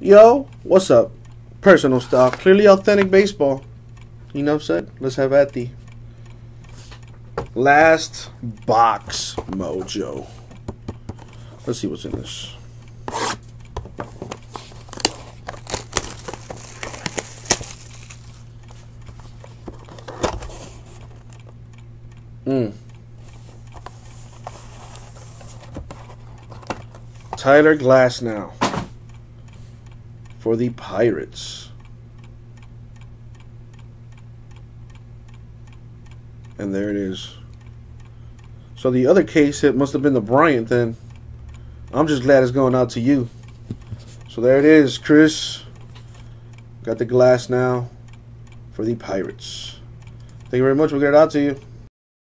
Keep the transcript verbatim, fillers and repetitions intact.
Yo, what's up? Personal stuff. Clearly Authentic Baseball. You know what I'm saying? Let's have at the last box mojo. Let's see what's in this. Mm. Tyler Glasnow for the Pirates. And there it is. So the other case hit must have been the Bryant then. I'm just glad it's going out to you. So there it is, Chris. Got the Glasnow for the Pirates. Thank you very much. We'll get it out to you.